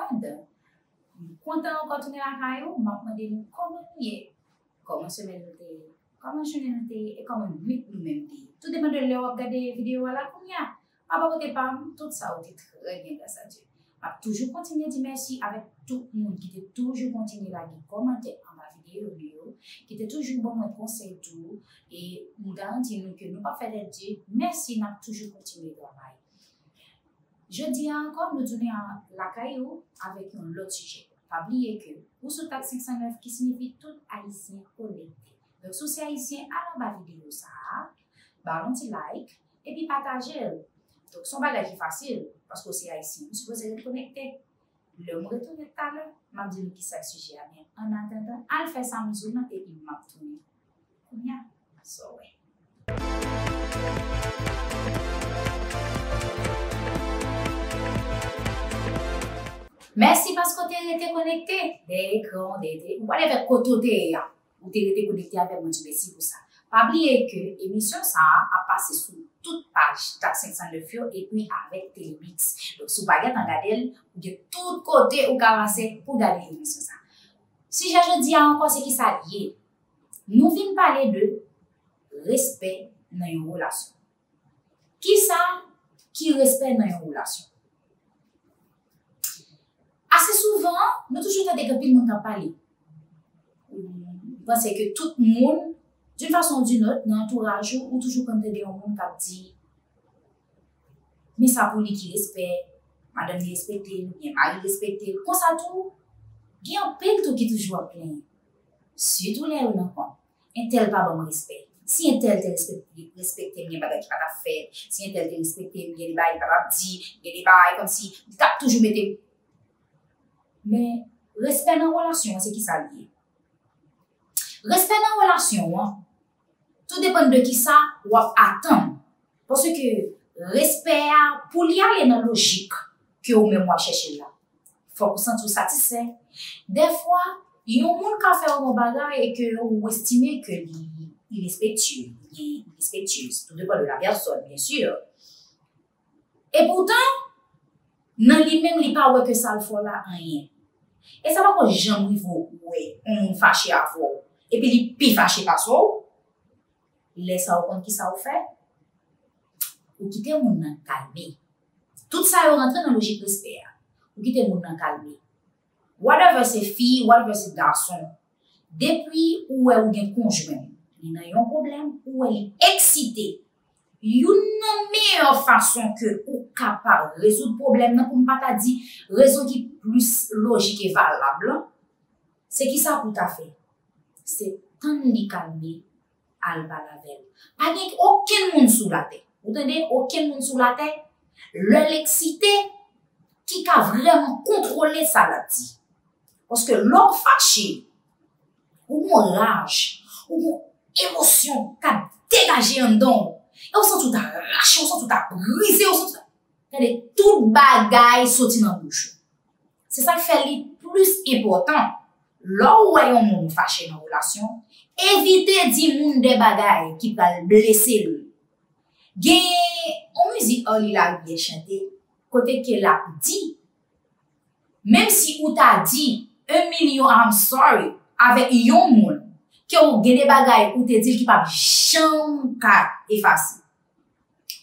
wad. Kontan ou kontoune la kayo, map mande nou koman nou ye, koman semen nou te, koman chounen nou te, e koman wik nou menm te. Tout deman de le wap gade videyo la kounya. Aba wote pam, tout sa wote tre bien grâce à Dieu. A toujours continuer de dire merci avec tout le monde qui était toujours continué à commenter en ma vidéo, qui était toujours bon mon conseil tout et nous garantissons que nous pas faire de Dieu. Merci n'a toujours continué travail. Je dis encore nous donner la caillou avec un autre sujet. Pas oublier que vous sous TAK509 qui signifie tout haïtien connecté. Donc si c'est haïtien à la vidéo ça, baron petit like et puis partagez. Donc son bagage est facile. Parce que c'est haïtien, nous supposons être connectés. Le mot retourne tout à l'heure, m'a dit qui ça sujet à bien. En attendant, elle fait sa mesure et il m'a tourné. Combien? So merci parce que tu été connecté. Des grands, des. Ou avec côté ou tu été connecté avec moi, merci pour ça. Pas oublier que l'émission ça a passé sur toute page TAK509 et puis avec Télémix. Donc, si vous avez regardé, vous de tous côtés où vous avez pour regarder l'émission ça. Si je dis encore ce qui s'allie, nous venons parler de respect dans une relation. Qui ça qui respecte dans une relation? Assez souvent, nous toujours dans des copies de monde parler. Vous pensez que tout le monde d'une façon ou d'une autre, dans l'entourage, ou toujours quand des gens qui dit, mais ça pour lui qui respecte, madame qui respecte, bien Marie respecte, comme ça tout, il y a un peu tout qui toujours plein. Surtout les gens qui un tel pas bon respect. Si un tel te respecte, il y a des choses qui ne sont pas faites. Si un tel te respecte, il y a des choses qui ne sont pas dites, il y a des choses comme si, il t'a toujours mis. Mais respect dans la relation, c'est qui ça lié. Respect dans la relation, tout dépend de qui ça ou attend. Parce que respect, pour y aller dans la logique que vous-même cherchez là, il faut que vous sentiez satisfait. Des fois, il y a des gens qui font des choses et que vous estimez qu'il est respectueux, il est respectueux. Tout dépend de la personne, bien sûr. Et pourtant, dans lui-même, il n'y a pas que ça le fait là, rien. Et ça va que j'aime vous, oui, on fâche à vous. Et puis il pi fâché par ça. Laisse ça au qui ça ou fait. Ou quitter mon nan calmer. Tout ça est rentré dans la logique respect. Ou quitter mon nan calmer. Whatever c'est fille, whatever c'est garçon. Depuis ou est ou gen conjoint, il n'a yon problème ou elle excité. Yon nan meilleure façon que ou capable résoudre problème nan comme pas ta dit raison qui plus logique et valable. C'est qui ça pour ta fait? C'est tant de calmer à la balavel. Pas qu'il n'y ait aucun monde sous la tête. Vous entendez, aucun monde sous la tête. L'excité qui a vraiment contrôlé ça là dit. Parce que l'homme fâché, ou mon rage, ou mon émotion qui a dégagé un don, et on sent tout arraché, on sent tout brisé, on sent tout. Regardez, tout bagaille sorti dans la bouche. C'est ça qui fait le plus important. Lorsque vous avez un monde fâché dans la relation, évitez de dire monde des bagailles qui peuvent blesser lui. Gain, on musique Oli la bien chanter, côté qu'elle a dit, même si vous t'a dit 1 million I'm sorry avec un monde, que vous avez des bagailles ou te dit qui peuvent jamais effacer.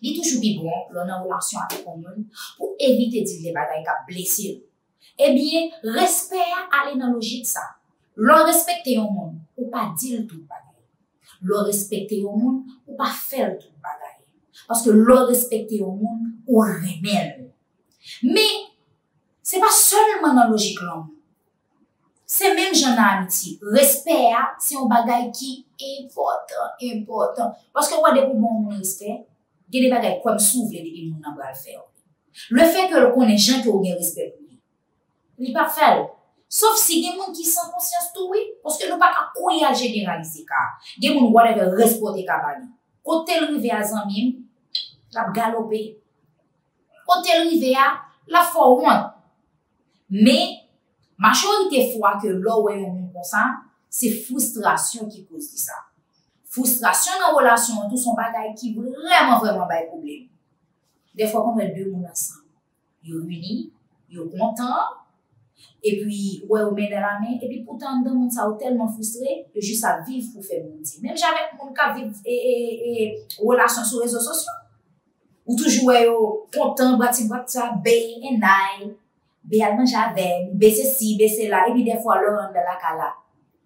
Il est toujours bon dans la relation avec un monde pour éviter de dire des bagailles qui peuvent blesser lui. Eh bien, respect à l'énologie de ça. L'on respecte au monde, ou pas dire tout bagaille. L'on respecte au monde, ou pas faire tout bagaille. Parce que l'on respecte au monde, ou remèle. Mais, c'est pas seulement dans la logique l'homme. C'est même j'en ai amitié. Respect, c'est un bagaille qui est important. Parce que, ouais, pour bon respect, il y a des bagailles comme s'ouvrir les gens dans le faire. Le fait que l'on connaît gens qui ont bien respect. Il n'est pas fait. Sauf si il y a des gens qui sont conscients tout oui. Parce que nous ne pouvons pas généraliser. Il y a des gens qui ont respecté. Quand ils arrivent à Zamim, ils ont galopé. Quand ils arrivent à la forme. Mais, la majorité des fois que l'on est comme ça, c'est la frustration qui cause ça. Frustration dans la relation, tout son bagage qui vraiment, vraiment pas de problème. Des fois, quand on met deux gens ensemble, ils sont unis, ils sont contents. Et puis, ouais, on met dans la main. Et puis, pourtant, dans mon ça, tellement frustré, que juste à vivre pour faire mon petit. Même j'avais mon cas vivre et relations sur les réseaux sociaux. Ou toujours, ouais, content, bâti, bé, et naï. Bé, allemand, j'avais, bé, c'est ci, bé, c'est là. Et puis, des fois, l'on rentre dans la cala.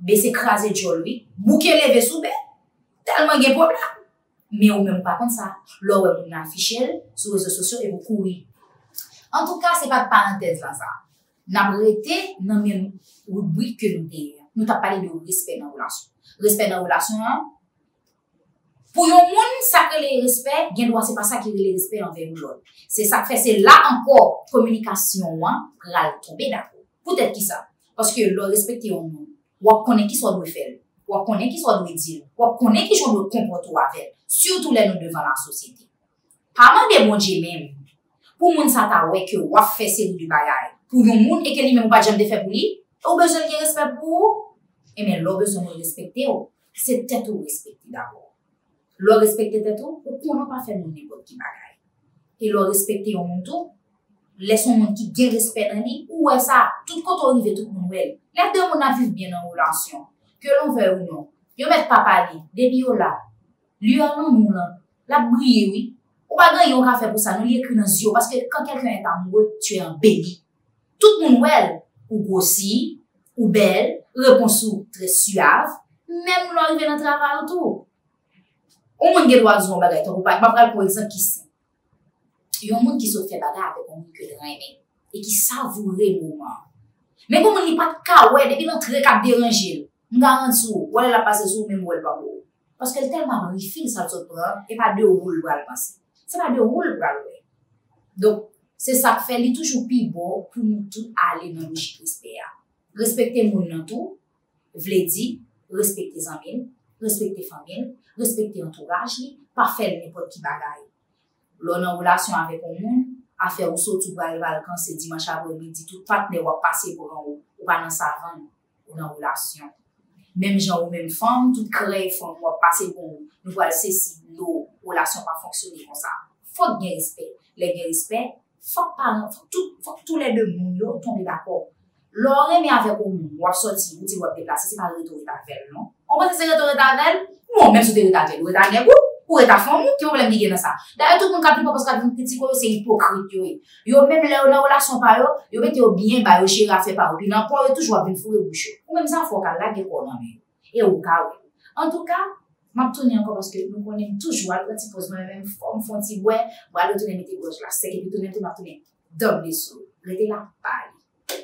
Bé, c'est crasé, joli. Bouquet levé sous bé. Tellement, il y a problème. Mais on même pas comme ça. L'on on affiche sur les réseaux sociaux et vous courez. En tout cas, c'est pas de parenthèse là, ça. Nous été dans même rubrique que nous avons. Nous avons parlé de respect dans la relation. Respect dans la relation, pour les gens, ça que le respect, ce n'est pas ça qui est le respect envers l'autre. C'est ça que fait, c'est là encore, communication, pour tomber d'accord. Peut-être qui ça? Parce que le respect est en nous. On connaît qui soit doit faire, on connaît qui soit doit dire, on connaît qui soit doit comporter avec, surtout les nous devant la société. Pas mal de bon Dieu même, pour les gens, ça t'a ouais que on fait ces du bagage. Pour yon moun, et que li même pas jamais fait pour lui, ou besoin de respect pour et mais l'on besoin de respecter, c'est tête ou respecter d'abord. L'on respecter tête ou, on pas faire moun n'importe qui bagay. Et l'on respecter yon moun tout, laisse yon moun qui gen respect dans lui, ou est ça, tout quand on arrive tout moun wel. Les deux moun a vivre bien en relation, que l'on veut ou non. Yon met papa li, debi yon la, lui en moun moun la, la brille oui. Ou pas grand yon ka fait pour ça, nous li écrit dans yeux, parce que quand quelqu'un est amoureux, tu es un bébé. Tout le monde well, ou grossi, ou belle, réponse ou très suave, même l'arrivée dans le travail autour. Ou moun gen doit zon bagay, ou pas, pral pour exemple qui c'est. Yon moun qui se fait bagay avec un moun que de reme, et qui savoure le moment. Mais comme on n'y pas de cas, ouais, depuis notre cap dérangé, nous garantisons, ou elle la passe sous même ou elle va ou. Parce qu'elle tellement refile ça se prend, et pas de roule pour la passer. C'est pas de roule pour la ouais. Donc, c'est ça qui fait, il est toujours plus bon pour nous tous aller dans le logique respect. Respecter les gens dans tout, vle di, respecter les amis, respecter les familles, respecter l'entourage, pas faire n'importe qui bagaille. L'on a une relation avec un monde, à faire ou surtout pour aller quand c'est dimanche après-midi, tout partenaire va passer pour en haut, ou pas dans sa vanne, ou dans relation. Même gens ou même femme, toute crée femme va passer pour nous. Nous voilà ceci, nos relations pas fonctionner comme ça. Faut bien respect. Les bien respect, faut que tous les deux mondes tombent d'accord. L'oreille mais avec vous, vous sortez, vous dites vous déplacez, c'est pas retourner avec non. On va essayer de retourner avec non, même si vous retournez avec vous, ou êtes à fond, qui problème lié dans ça. D'ailleurs tout le monde capte pas parce que vous critiquez c'est hypocrite yo. Yo même les dans relation par yo, yo mettez bien ba yo chéri à faire par puis non pas toujours bien fourrer bouche. Ou même ça faut qu'elle lague quoi dans mais. Et au cas en tout cas, m'a tourner encore parce que nous connaissons toujours à petit pose même forme font petit bois, voilà tourner mettre gauche là, c'est que tourner tout m'a tourner. Dom les sous, rete la paille.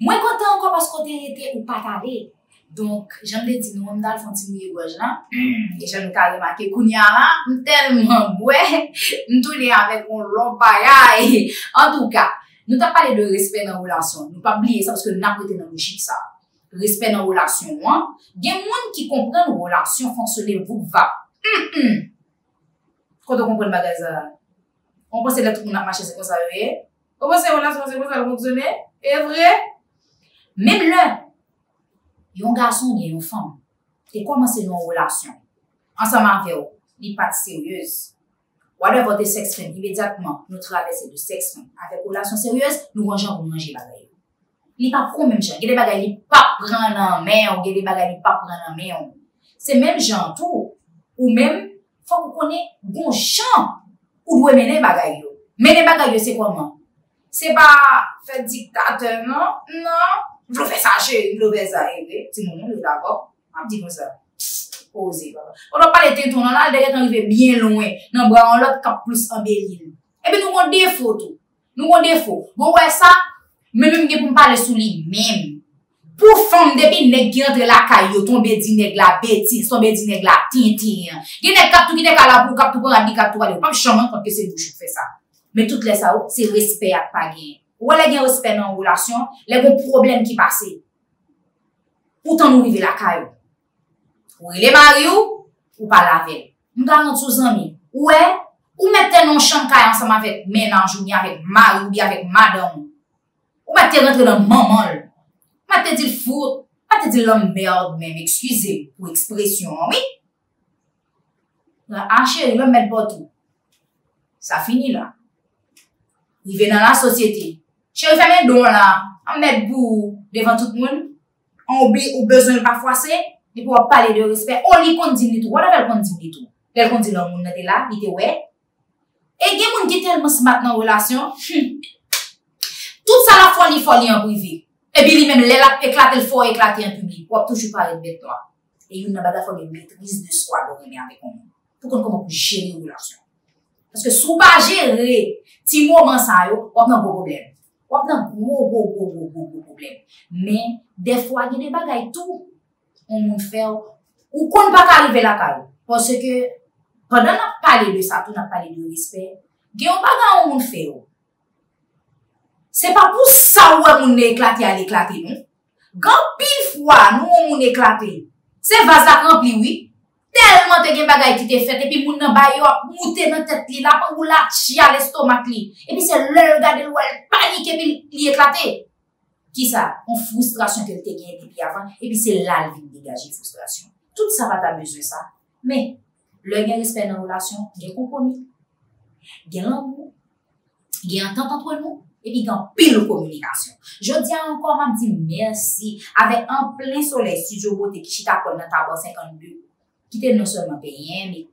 Moi content encore parce qu'on était ou pas carré. Donc j'aime le dire nous on dal fontimie gauche là et j'aime carré remarquer kounya là tellement ouais on tourner avec on lompaille. En tout cas nous t'as parlé de respect dans relation. Nous pas oublier ça parce que nous avons été dans logique ça. Respect dans relation. Il y a des gens qui comprennent relation fonctionner vous va. Quand on comprend le bagage, on pense que les trucs qu'on a marché c'est comme ça. On pense que les relations c'est comme ça fonctionner. C'est vrai. Même là, il y a un garçon et une femme qui commencent une relation ensemble avec eux. Ils ne sont pas sérieuses. Whatever de sex femme, immédiatement, nous traversons de sex femme. Avec relation sérieuse, nous mangeons pour manger bagaille. Li pa prend même gens, il y a des bagailles li pa prend en main, il y a des bagailles li pa prend en main. C'est même gens tout ou même faut qu'on connaît bon champ ou doit mener bagaille yo. Mener bagaille c'est comment? C'est pas faire dictateur non? Non, je fais ça chez, je fais ça et tout le monde d'accord. On dit comme ça. Poser papa. On n'a pas été tournant là, derrière on arrive bien loin. Non, bras on l'autre cap plus embellir. Et puis nous on défaut tout. Nous on défaut. Bon ouais ça même pour me parler sous lui même pour femme depuis nèg qui entre la caillou tomber di nèg la bêtise tomber di nèg la tintin qui nèg cap tout qui nèg là pour cap tout pour habiller cap tout aller pas charmant quand que c'est bouche fait ça mais toutes les ça c'est respect à pas gagner ou elle gagne respect dans relation les gros problèmes qui passer pourtant nous arriver la caillou ou il est marié ou pas laver nous garantis aux amis ouais ou mettre non chambre ensemble avec ménage ou avec mari ou bien avec madame. Ou pas te rentrer dans maman, ou pas te dire fout, ou pas te dire l'homme merde même, excusez pour expression, oui? Anche le mettre partout. Ça finit là. Il vient dans la société. Chez les dons là, on met bout devant tout le monde. On oublie ou besoin parfois c'est de pouvoir parler de respect. On lui continue tout. On a fait continuer tout. Elle continue dans le monde là, il était ouais. Et il y a des gens qui tellement smart dans relation. Tout ça la folie en privé. Et puis lui-même, il a éclaté le fort, éclaté en public. Pour toujours parler de bête toi. Et il y a une maîtrise de soi avec nous. Pour qu'on commence à gérer les relations. Parce que si on ne pas gérer ces moments, on a un gros problème. On a un gros problème. Mais des fois, il y a des bagailles tout. On fait, ou qu'on ne peut pas arriver là. Parce que pendant qu'on a parlé de ça, on a parlé de respect, il y a des bagailles qu'on fait. C'est pas pour ça qu'on est éclaté à l'éclater, non? Quand pile fois, nous on est éclaté. C'est vase rempli, oui. Tellement de bagailles qui t'es fait, et puis moun nan bayo a mouté dans tête li, la pou la chia l'estomac li. Et puis c'est le regarder ou elle panique et puis li éclaté. Qui ça? On frustration que t'es gagné depuis avant, et puis c'est là le dégager frustration. Tout ça va t'a besoin ça. Mais le gain respect dans relation, gain compromis, gain l'amour, gain entente entre nous. Et puis, il y a pile communication. Je dis encore, je dis merci. Avec un plein soleil, studio beauté qui chita dans ta boîte 52, qui était non seulement payé, mais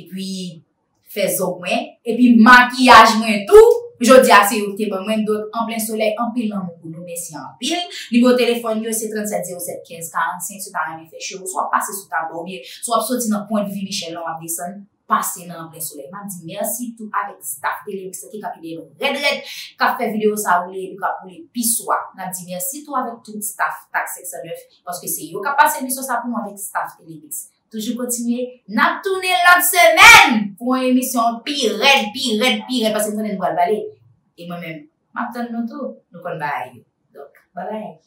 et puis, fait zo moins, et puis, maquillage moins tout. Je dis à ces outils, moins d'autres, en plein soleil, en pile l'amour pour nous, merci en pile. Numéro téléphone, c'est 37 07 15 45, soit t'as rien fait chez vous, soit passer sous ta boîte, soit sorti dans le point de vue Michel Lon Abdesson. Passer dans le plein soleil. Je dis merci tout avec staff télé qui a fait des redrets, qui a fait vidéo ça ou les pissois. Je dis merci tout avec tout staff TAK509 parce que c'est eux qui ont passé l'émission ça pour moi avec staff télé. Toujours continuer. N'a tourné l'autre semaine pour une émission pire parce que nous allons nous balader. Et moi-même, je vais nous tout. Nous allons nous balader. Donc, bye bye.